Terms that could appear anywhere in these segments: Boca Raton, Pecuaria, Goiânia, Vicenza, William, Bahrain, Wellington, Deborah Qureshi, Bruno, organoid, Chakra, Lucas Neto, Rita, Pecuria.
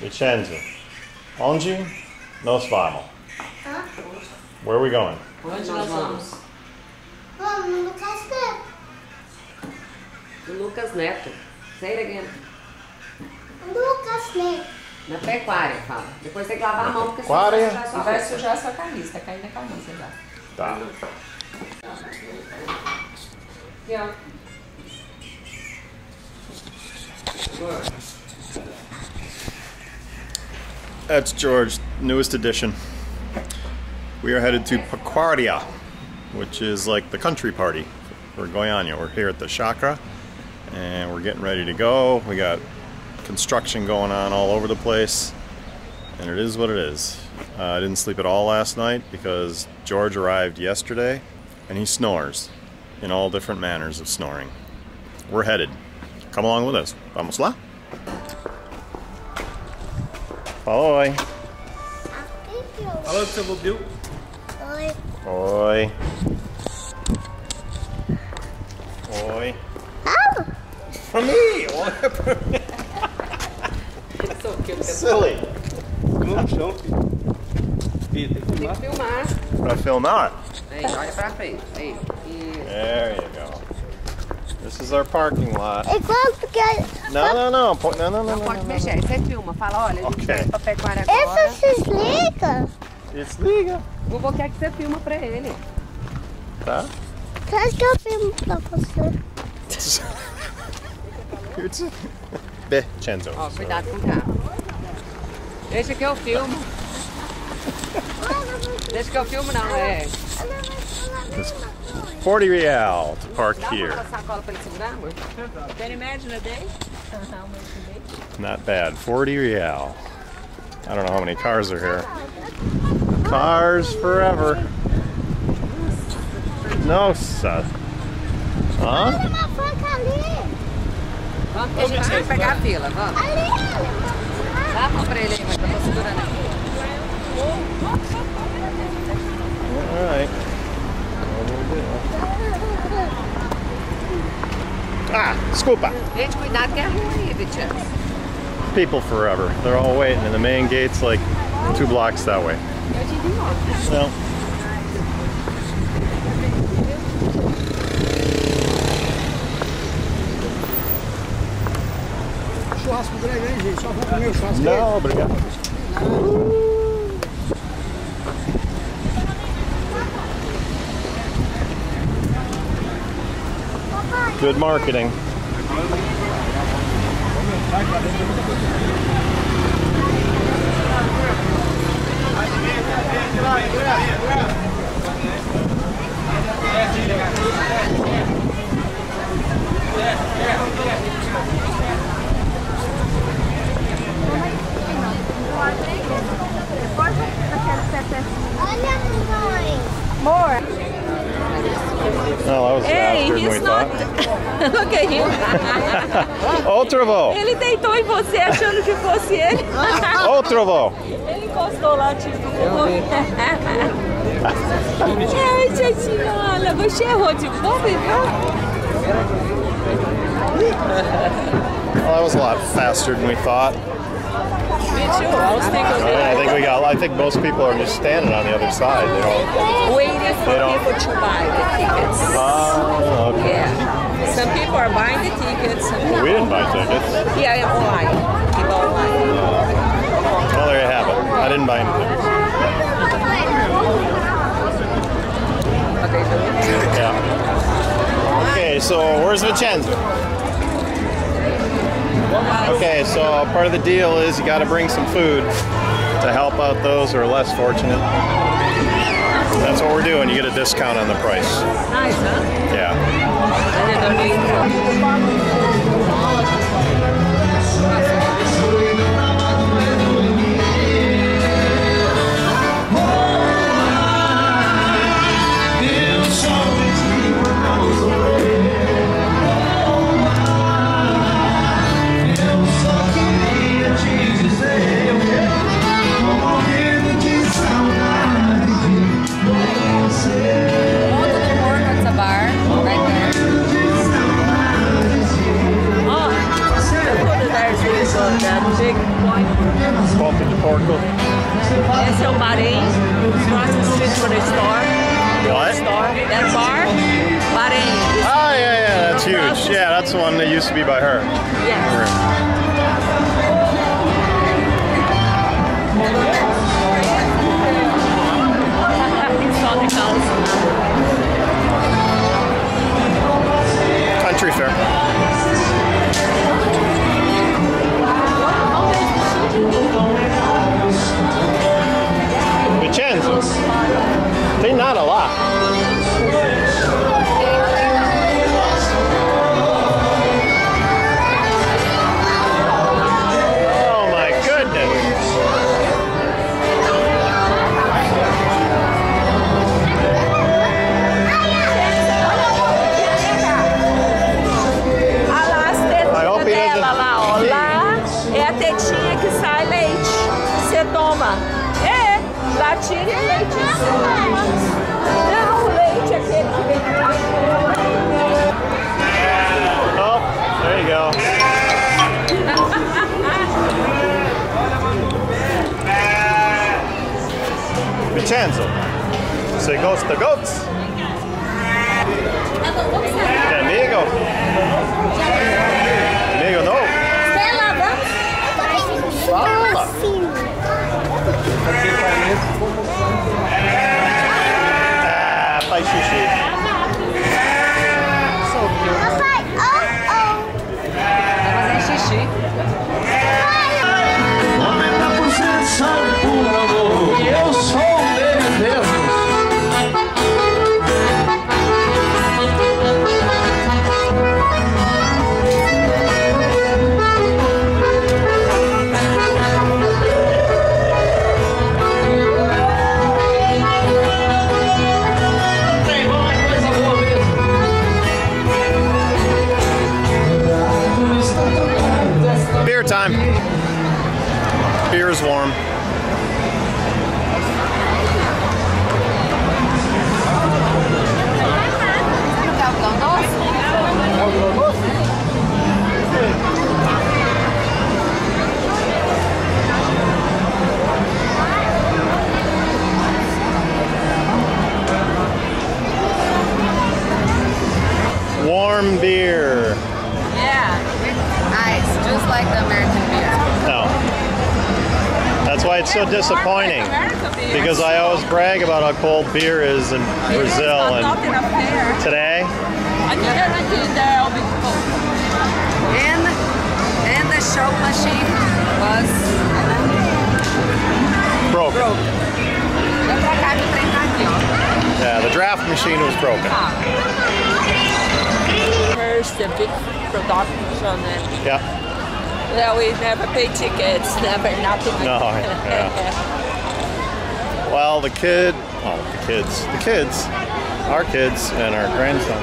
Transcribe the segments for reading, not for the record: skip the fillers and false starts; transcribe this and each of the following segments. Vicenza, onde nós vamos? Huh? Where are we going? Onde nós vamos? Vamos no Lucas Neto. Lucas Neto. Say it again. Lucas Neto. Na pecuária, fala. Depois tem que lavar a mão, porque você vai sujar a sua camisa. Tá caindo a camisa já. Tá. Aqui, ó. That's George, newest edition. We are headed to Pecuaria, which is like the country party for Goiânia. We're here at the Chakra, and we're getting ready to go. We got construction going on all over the place, and it is what it is. I didn't sleep at all last night because George arrived yesterday, and he snores in all different manners of snoring. We're headed. Come along with us. Vamos lá. Oi. Hello, seu Bubiu. Oi. Oi. Oi. Oh. For me. For me. Silly. Tem que filmar. Pra filmar? Aí, olha pra frente. Aí. There you go. This is our parking lot. No. Não pode mexer. Você filma. Fala, olha, a gente vai pra pecuária agora. Essa se desliga. Desliga. O vovô quer que você filma pra ele. Tá? Quer que eu filme pra você? Vicenza. Ó, cuidado com o carro. Deixa que eu filmo. Deixa que eu filmo não, é. It's 40 real to park here. Can you imagine a day? Not bad. 40 real. I don't know how many cars are here. Cars forever. No, Seth. Huh? Vamos pegar a fila, vamos. Alright. Ah, desculpa. Gente, cuidado que é ruim, Vicenza. People forever. They're all waiting, and the main gate's like 2 blocks that way. So. Não, obrigado. Good marketing. Well, that was faster than we thought. Look at him. Outro voo. Ele deitou em você achando que fosse ele. Outro voo. Ele encostou lá, tipo. Ai, gente, olha, você errou de bobo, viu? Well, that was a lot faster than we thought. Me too. I think most people are just standing on the other side. They don't, waiting for people to buy the tickets. Oh, okay. Yeah. Some people are buying the tickets. Well, we didn't buy tickets. Yeah, online. People online. Well, there you have it. I didn't buy any tickets. Yeah. Okay, so where's Vicenza? Okay, so part of the deal is you got to bring some food to help out those who are less fortunate. That's what we're doing. You get a discount on the price. Nice, huh? Yeah. Bar right there. Porco. Esse é o Bahrain, próximo street the store. What? That bar, Bahrain. Oh yeah, yeah, that's huge. Yeah, that's the one that used to be by her. Yeah. Country fair. Vicenza. They're not a lot. Oh my goodness. Oh, there you go. Vicenza. So it goes to goats. Amigo. Amigo, no. Ah, faz xixi. So cute. Papai, Tá fazendo xixi. Aumenta a presença, por amor. Eu sou o dele mesmo. Time. Beer is warm. Warm beer. Like the American beer. No. That's why it's so disappointing. Because I always brag about how cold beer is in Brazil. And today? I guarantee that it'll be cold. And the shop machine was broken. Yeah, the draft machine was broken. First, the big production. Yeah. No, we never paid tickets, never, nothing. No, yeah. Well, our kids and our grandson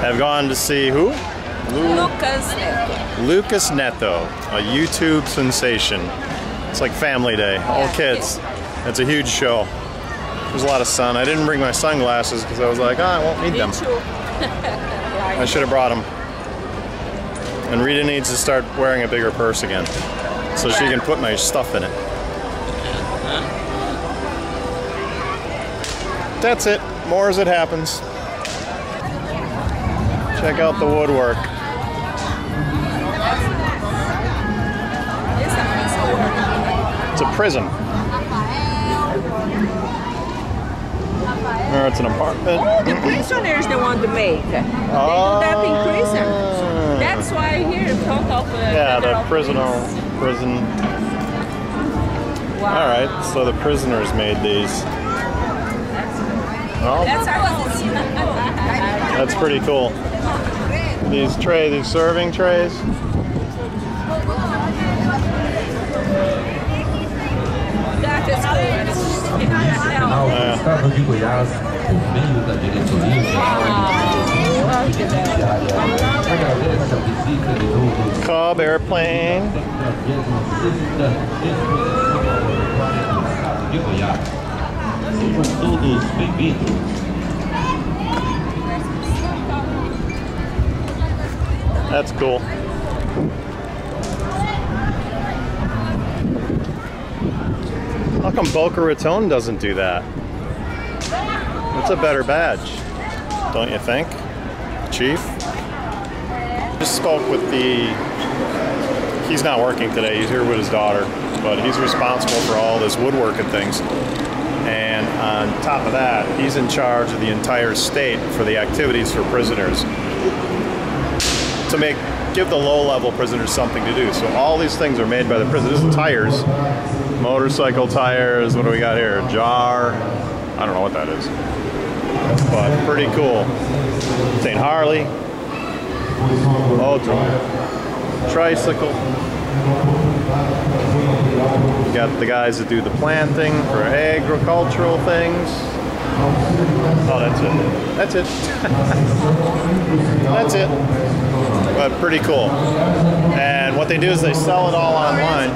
have gone to see who? Lucas Neto. Lucas Neto, a YouTube sensation. It's like Family Day, all kids. It's a huge show. There's a lot of sun. I didn't bring my sunglasses because I was like, oh, I won't need them. Like I should have brought them. And Rita needs to start wearing a bigger purse again, so she can put my stuff in it. That's it. More as it happens. Check out the woodwork. It's a prison. Or it's an apartment. Oh, the prisoners they want to make. They do that in prison. That's why here in front of the prison. Wow. All right, so the prisoners made these. Well, that's pretty cool. These trays, these serving trays. Cobb airplane. That's cool. come Boca Raton doesn't do that? That's a better badge, don't you think, Chief? Just spoke with the, he's not working today, he's here with his daughter, but he's responsible for all this woodwork and things. And on top of that, he's in charge of the entire state for the activities for prisoners. To make, give the low-level prisoners something to do. So all these things are made by the prisoners. Tires, motorcycle tires, what do we got here? A jar, I don't know what that is. But pretty cool. St. Harley, Ultra, tricycle. You got the guys that do the planting for agricultural things. Oh, that's it. That's it. That's it. But pretty cool. And what they do is they sell it all online.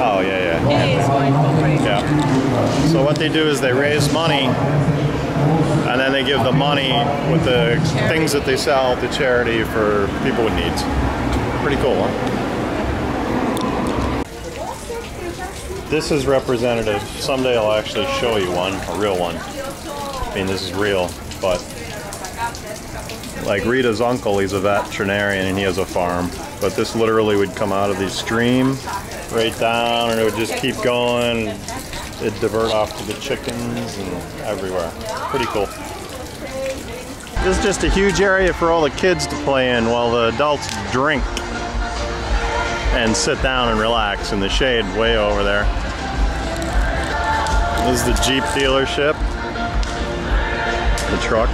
Oh, yeah, yeah. Yeah. So what they do is they raise money, and then they give the money with the things that they sell to charity for people with needs. Pretty cool, huh? This is representative. Someday I'll actually show you one, a real one. I mean, this is real, but like Rita's uncle, he's a veterinarian and he has a farm. But this literally would come out of the stream right down, and it would just keep going. It'd divert off to the chickens and everywhere. Pretty cool. This is just a huge area for all the kids to play in while the adults drink and sit down and relax in the shade way over there. This is the Jeep dealership, the truck.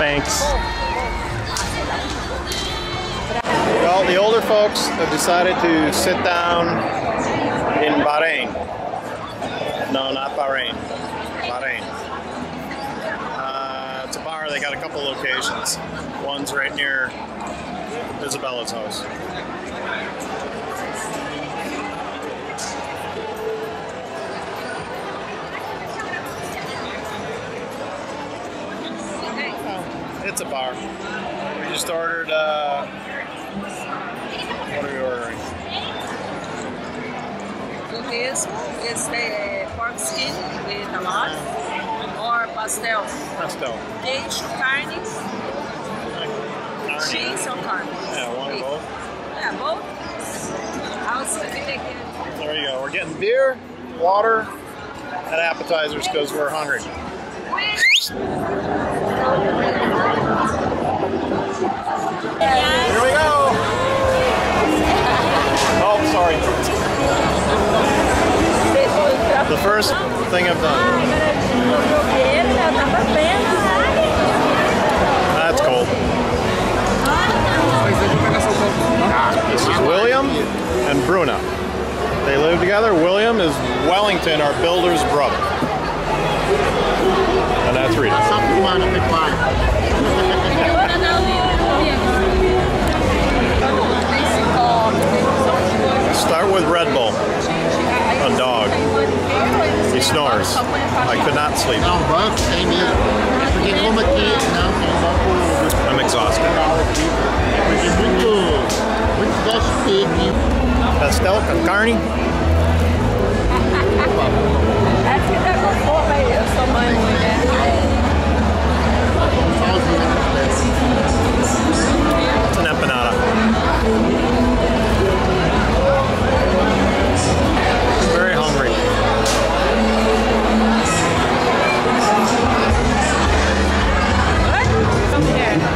Thanks. Well, the older folks have decided to sit down in Bahrain. No, not Bahrain. Bahrain. It's a bar. They got a couple locations. One's right near Isabella's house. Oh, it's a bar. We just ordered. What are you ordering? This is the pork skin with a lot or pastel. Pastel. Queijo, carne, cheese or carne. Yeah, one or both. Yeah, both. There you go. We're getting beer, water, and appetizers because we're hungry. Here we go. Sorry. The first thing I've done. That's cold. This is William and Bruno. They live together. William is Wellington, our builder's brother. And that's Rita. Start with Red Bull, a dog. He snores. I could not sleep. I'm exhausted. Pastel con carne? It's an empanada. Very hungry. What? Come here.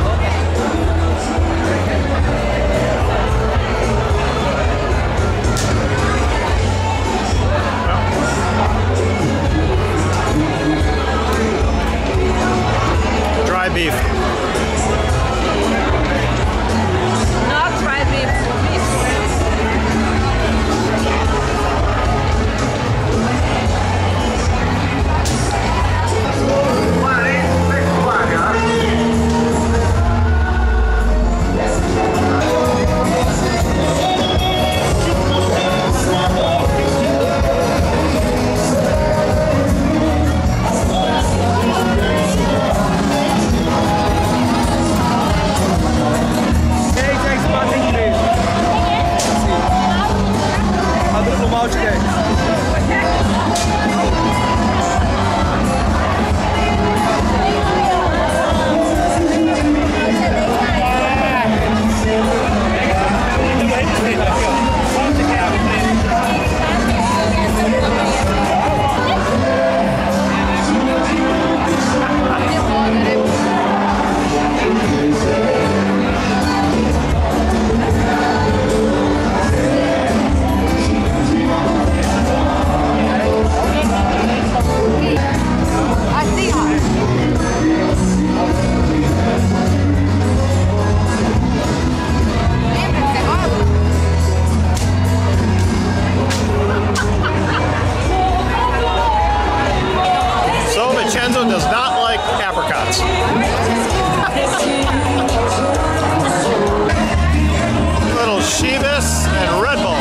Little Sheebus and Red Bull.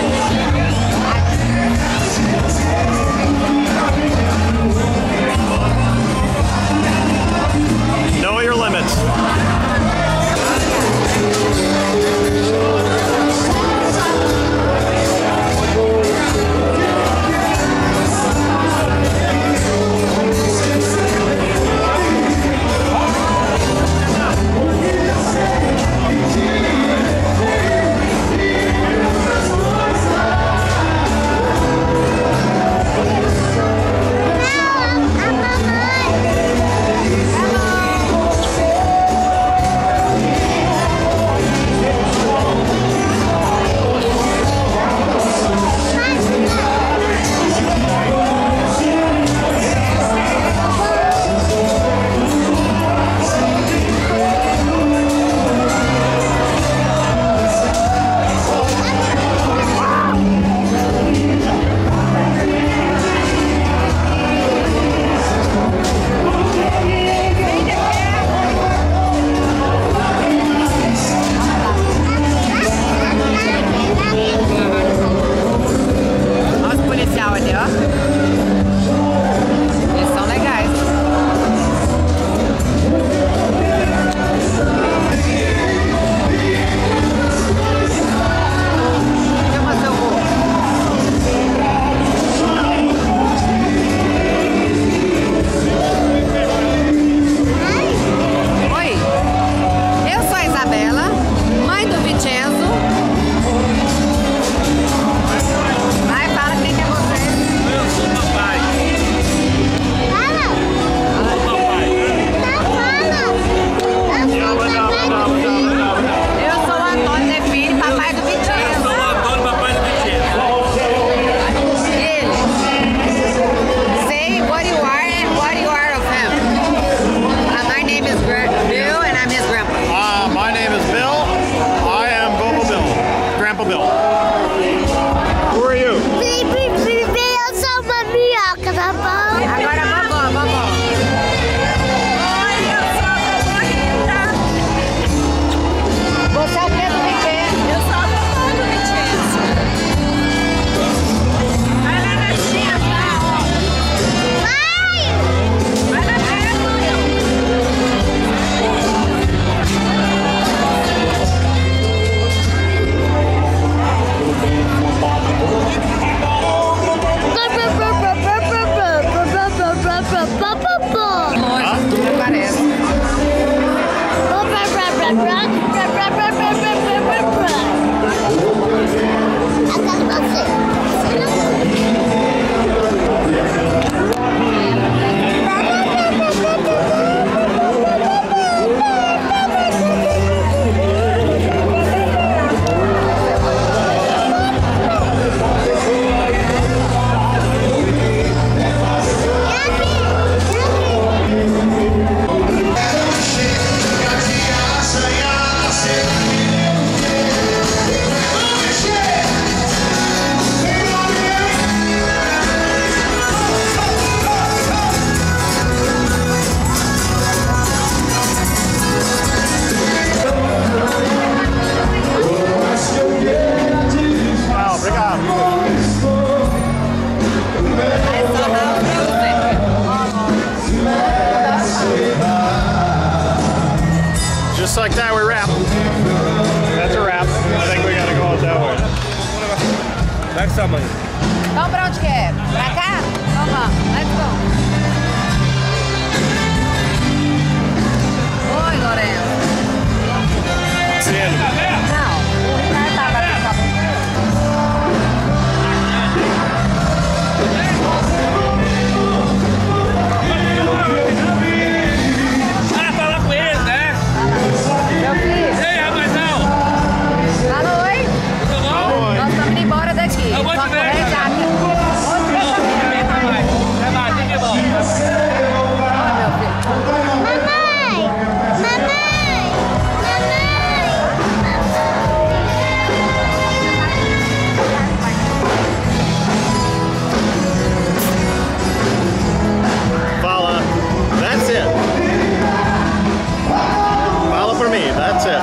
Just like that, we wrap. That's a wrap. I think we gotta go out that way. Next time, please. Vamos pra onde quer? Pra cá? Então vamos. Let's go. Oi, Lorenzo. Não, o Ricardo tava com a boca. Ei, rapazão! Alô, oi? Tudo bom? Nós estamos indo embora daqui. Eu vou te ver. That's it.